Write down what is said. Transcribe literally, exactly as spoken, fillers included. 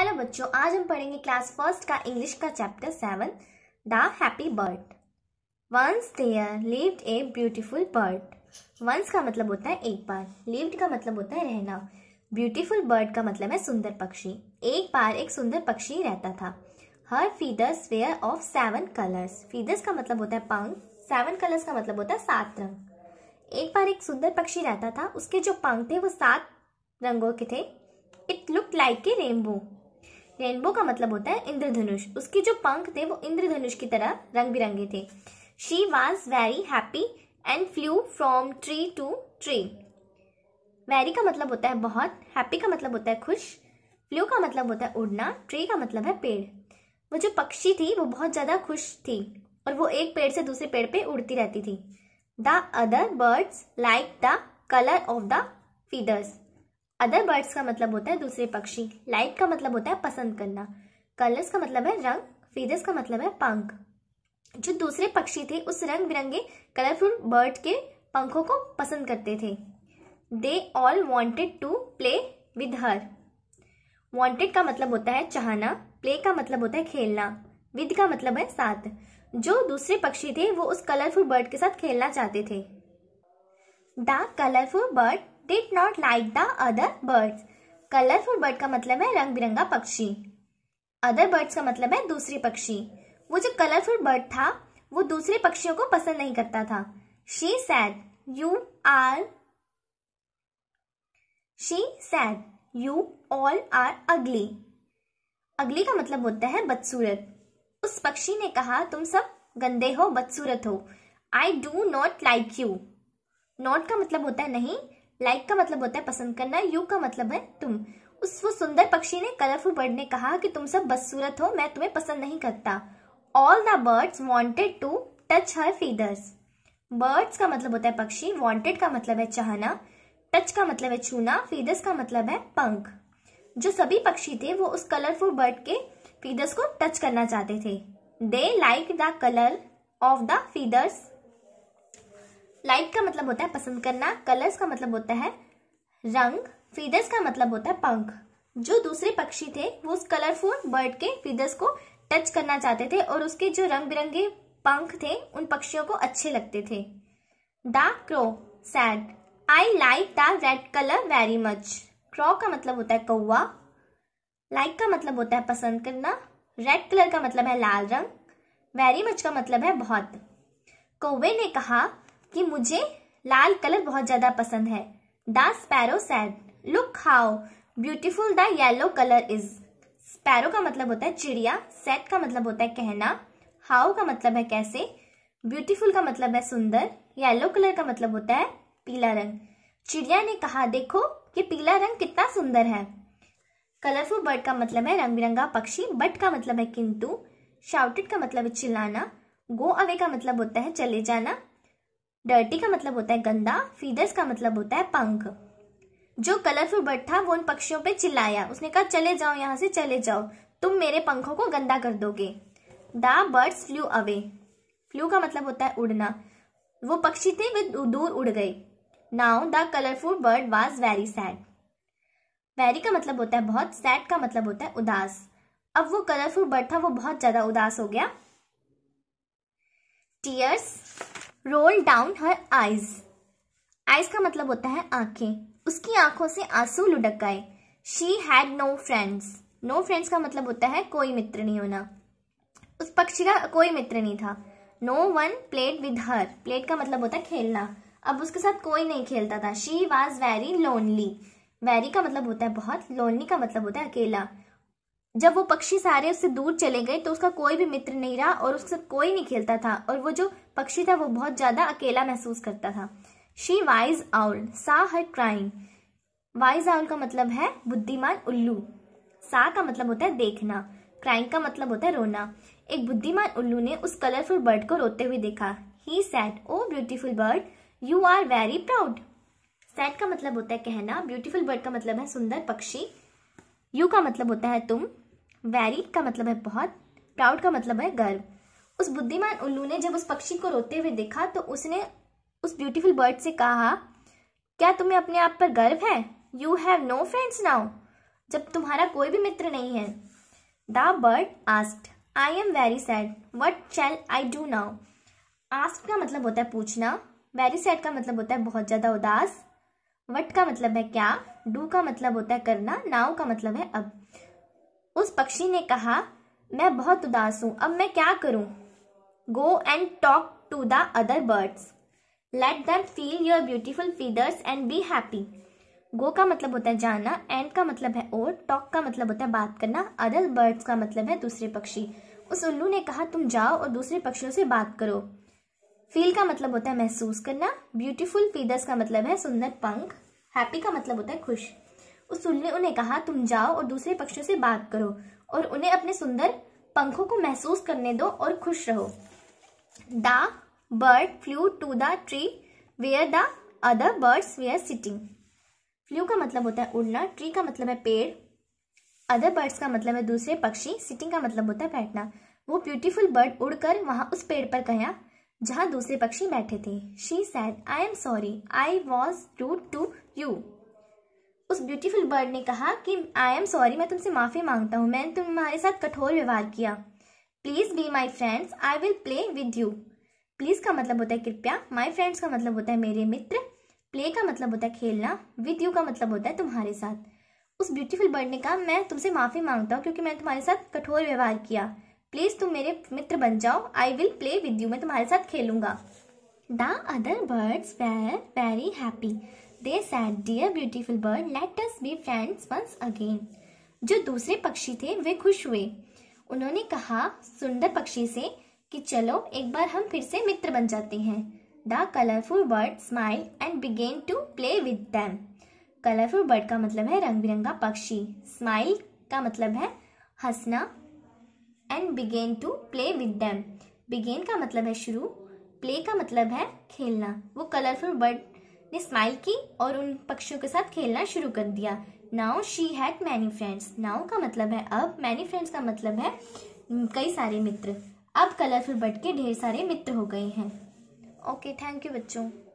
Hello बच्चों, आज हम पढ़ेंगे क्लास फर्स्ट का इंग्लिश का chapter seven, the happy bird. Once there lived a beautiful bird. Once का मतलब होता है एक बार, लिव्ड का मतलब होता है रहना, ब्यूटीफुल बर्ड का मतलब है सुंदर पक्षी। एक बार एक सुंदर पक्षी रहता था। Her feathers were of seven colours. Feathers का मतलब होता है पंख, सेवन कलर्स का मतलब होता है सात रंग। एक बार एक सुंदर पक्षी रहता था, उसके जो पंख थे वो सात रंगों के थे। It looked like a rainbow. Rainbow का मतलब होता है इंद्रधनुष। उसके जो पंख थे वो इंद्रधनुष की तरह रंग बिरंगे थे। She was very happy and flew from tree to tree. Very का मतलब होता है बहुत, हैप्पी का मतलब होता है खुश, फ्लू का मतलब होता है उड़ना, ट्री का मतलब है पेड़। वो जो पक्षी थी वो बहुत ज़्यादा खुश थी और वो एक पेड़ से दूसरे पेड़ पे उड़ती रहती थी। The other birds like the colour of the feathers. Other birds का मतलब होता है दूसरे पक्षी। लाइक का मतलब होता है पसंद करना, कलर्स का मतलब है रंग, फीदर्स का मतलब है पंख। जो दूसरे पक्षी थे उस रंग बिरंगे कलरफुल बर्ड के पंखों को पसंद करते थे। They all wanted to play with her. Wanted का मतलब होता है चाहना, प्ले का मतलब होता है खेलना, विद का मतलब है साथ। जो दूसरे पक्षी थे वो उस कलरफुल बर्ड के साथ खेलना चाहते थे। The colourful bird Did not like the other birds. Colourful bird का मतलब है रंग बिरंगा पक्षी, अदर बर्ड्स का मतलब है दूसरे पक्षी। वो जो कलरफुल बर्ड था वो दूसरे पक्षियों को पसंद नहीं करता था। She said, "You are." She said, "You all are ugly." ugly का मतलब होता है बदसूरत। उस पक्षी ने कहा तुम सब गंदे हो, बदसूरत हो। I do not like you. not का मतलब होता है नहीं, लाइक like का मतलब होता है पसंद करना, यू का मतलब है तुम। उस वो सुंदर पक्षी ने, कलरफुल बर्ड ने कहा कि तुम सब बदसूरत हो, मैं तुम्हें पसंद नहीं करता। All the birds wanted to touch her feathers. Birds का मतलब होता है पक्षी, वांटेड का मतलब है चाहना, टच का मतलब है छूना, फीदर्स का मतलब है पंख। जो सभी पक्षी थे वो उस कलरफुल बर्ड के फीदर्स को टच करना चाहते थे। They like the colour of the feathers. Like का मतलब होता है पसंद करना, कलर्स का मतलब होता है रंग, फीदर्स का मतलब होता है पंख। जो दूसरे पक्षी थे वो उस कलरफुल बर्ड के फीदर्स को टच करना चाहते थे और उसके जो रंग बिरंगे पंख थे उन पक्षियों को अच्छे लगते थे। The crow said I like the red colour very much. Crow का मतलब होता है कौवा, लाइक का मतलब होता है पसंद करना, रेड कलर का मतलब है लाल रंग, वेरी मच का मतलब है बहुत। कौवे ने कहा कि मुझे लाल कलर बहुत ज्यादा पसंद है। The sparrow said look how beautiful the yellow colour is. Sparrow का मतलब होता है चिड़िया, सैड का मतलब होता है कहना, हाउ का मतलब है कैसे, ब्यूटीफुल का मतलब है सुंदर, येलो कलर का मतलब होता है पीला रंग। चिड़िया ने कहा देखो कि पीला रंग कितना सुंदर है। कलरफुल बर्ड का मतलब है रंग बिरंगा पक्षी, बट का मतलब है किंतु, शाउटेड का मतलब है चिल्लाना, गो अवे का मतलब होता है चले जाना, डर्टी का मतलब होता है गंदा, फीदर्स का मतलब होता है पंख। जो कलरफुल बर्ड था वो उन पक्षियों पे चिल्लाया, उसने कहा चले जाओ यहाँ से, चले जाओ, तुम मेरे पंखों को गंदा कर दोगे। The birds flew away. Flew का मतलब होता है उड़ना, वो पक्षी थे वे दूर उड़ गए। Now the colourful bird was very sad. Very का मतलब होता है बहुत, सैड का मतलब होता है उदास। अब वो कलरफुल बर्ड था वो बहुत ज्यादा उदास हो गया। Tears roll down her eyes. Eyes का मतलब होता है आंखें, उसकी आंखों से आंसू लुढ़क आए। She had no friends. No friends का मतलब होता है कोई मित्र नहीं होना, उस पक्षी का कोई मित्र नहीं था। No one played with her. Played का मतलब होता है खेलना, अब उसके साथ कोई नहीं खेलता था। She was very lonely. Very का मतलब होता है बहुत, लोनली का मतलब होता है अकेला। जब वो पक्षी सारे उससे दूर चले गए तो उसका कोई भी मित्र नहीं रहा और उसके साथ कोई नहीं खेलता था और वो जो पक्षी था वो बहुत ज्यादा अकेला महसूस करता था। शी वाइज आउल सा हर क्राइम। वाइज आउल का मतलब है बुद्धिमान उल्लू, सा का मतलब होता है देखना, क्राइम का मतलब होता है रोना। एक बुद्धिमान उल्लू ने उस कलरफुल बर्ड को रोते हुए देखा। He said oh beautiful bird you are very proud. Said का मतलब होता है कहना, ब्यूटीफुल बर्ड का मतलब है सुंदर पक्षी, यू का मतलब होता है तुम, वेरी का मतलब है बहुत, प्राउड का मतलब है गर्व। उस बुद्धिमान उल्लू ने जब उस पक्षी को रोते हुए देखा तो उसने उस ब्यूटीफुल बर्ड से कहा क्या तुम्हें अपने आप पर गर्व है? You have no friends now. जब तुम्हारा कोई भी मित्र नहीं है। The bird asked, I am very sad, what shall I do now. Ask का मतलब होता है पूछना, वेरी सैड का मतलब होता है बहुत ज़्यादा उदास, वट का मतलब है क्या, डू का मतलब होता है करना, नाउ का मतलब है अब। उस पक्षी ने कहा मैं बहुत उदास हूँ, अब मैं क्या करूँ। Go and talk to the other birds, let them feel your beautiful feathers and be happy. Go का मतलब होता है जाना, एंड का मतलब है और, टॉक का मतलब होता है बात करना, अदर बर्ड्स का मतलब है दूसरे पक्षी। उस उल्लू ने कहा तुम जाओ और दूसरे पक्षियों से बात करो। फील का मतलब होता है महसूस करना, ब्यूटीफुल फीदर्स का मतलब है सुंदर पंख, हैप्पी का मतलब होता है खुश। उस उल्लू ने कहा तुम जाओ और दूसरे पक्षियों से बात करो और उन्हें अपने सुंदर पंखों को महसूस करने दो और खुश रहो। The bird flew to the tree where the other birds were sitting. Flew का मतलब होता है उड़ना, ट्री का मतलब है पेड़, अदर बर्ड्स का मतलब है दूसरे पक्षी, सिटिंग का मतलब होता है बैठना। वो ब्यूटीफुल बर्ड उड़कर वहां उस पेड़ पर गया जहां दूसरे पक्षी बैठे थे। She said I am sorry I was rude to you. उस ब्यूटीफुल बर्ड ने कहा कि आई एम सॉरी, मैं तुमसे माफ़ी मांगता हूँ, मैंने तुम्हारे साथ कठोर व्यवहार किया। Please be my friends I will play with you. Please का मतलब होता है कृपया, माई फ्रेंड्स का मतलब होता है मेरे मित्र, प्ले का मतलब होता है खेलना, विद यू का मतलब होता है तुम्हारे साथ। उस ब्यूटीफुल बर्ड ने कहा मैं तुमसे माफ़ी मांगता हूँ क्योंकि मैंने तुम्हारे साथ कठोर व्यवहार किया। प्लीज़ तुम मेरे मित्र बन जाओ, I will play with you, मैं तुम्हारे साथ खेलूँगा। The other birds were very happy, they said dear beautiful bird let us be friends once again. जो दूसरे पक्षी थे वे खुश हुए, उन्होंने कहा सुंदर पक्षी से कि चलो एक बार हम फिर से मित्र बन जाते हैं। The colourful bird smile and begin to play with them. Colourful bird का मतलब है रंग बिरंगा पक्षी, स्माइल का मतलब है हंसना, and begin to play with them. Begin का मतलब है शुरू, प्ले का मतलब है खेलना। वो कलरफुल बर्ड ने स्माइल की और उन पक्षियों के साथ खेलना शुरू कर दिया। Now she had many friends. Now का मतलब है अब, मैनी फ्रेंड्स का मतलब है कई सारे मित्र। अब कलरफुल बर्ड के ढेर सारे मित्र हो गए हैं। ओके, थैंक यू बच्चों।